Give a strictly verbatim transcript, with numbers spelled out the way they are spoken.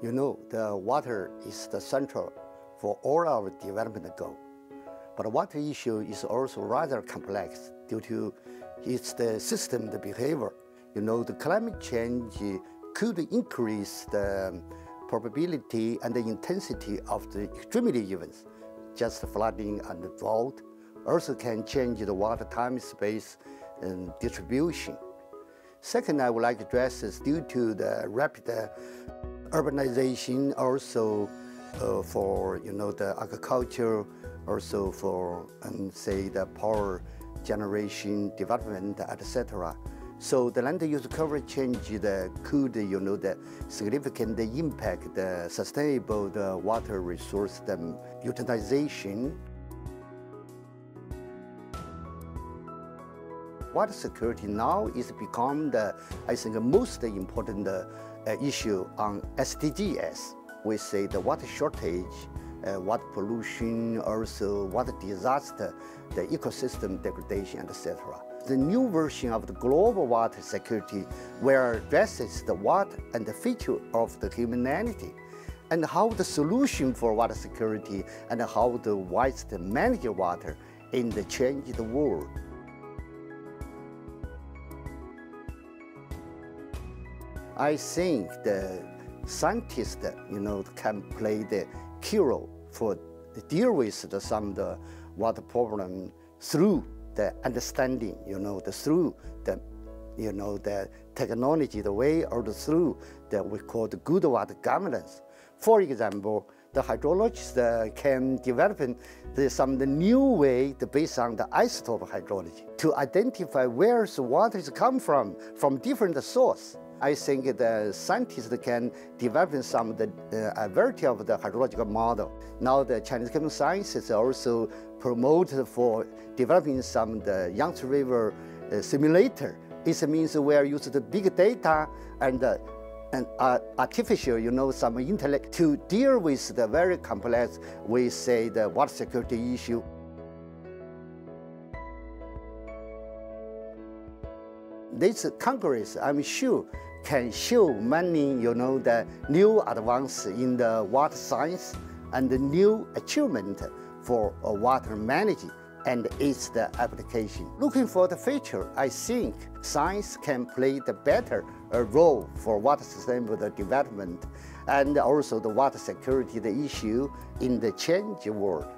You know, the water is the central for all our development goal. But water issue is also rather complex due to its the system, the behavior. You know, the climate change could increase the probability and the intensity of the extremity events, just flooding and drought. Also can change the water time, space, and distribution. Second, I would like to address is due to the rapid uh, urbanization, also uh, for you know the agriculture, also for um, say the power generation development, et cetera. So the land use coverage change the could you know the significant impact the sustainable the water resource the utilization. Water security now is become the, I think, the most important uh, issue on S D Gs. We say the water shortage, uh, water pollution, also water disaster, the ecosystem degradation, et cetera. The new version of the global water security, where addresses the water and the future of the humanity, and how the solution for water security and how the wise to manage water in the changed world. I think the scientists, you know, can play the key role for deal with the, some of the water problem through the understanding, you know, the through the, you know, the technology, the way or the through that we call the good water governance. For example, the hydrologists uh, can develop the, some of the new way the, based on the isotope hydrology to identify where the water is come from from different source. I think the scientists can develop some of the uh, variety of the hydrological model. Now the Chinese chemical science is also promoted for developing some of the Yangtze River uh, simulator. It means we are using the big data and, uh, and uh, artificial, you know, some intellect to deal with the very complex, we say, the water security issue. This Congress, I'm sure, can show many, you know, the new advance in the water science and the new achievement for water management and its the application. Looking for the future, I think science can play the better role for water sustainable development and also the water security, the issue in the changing world.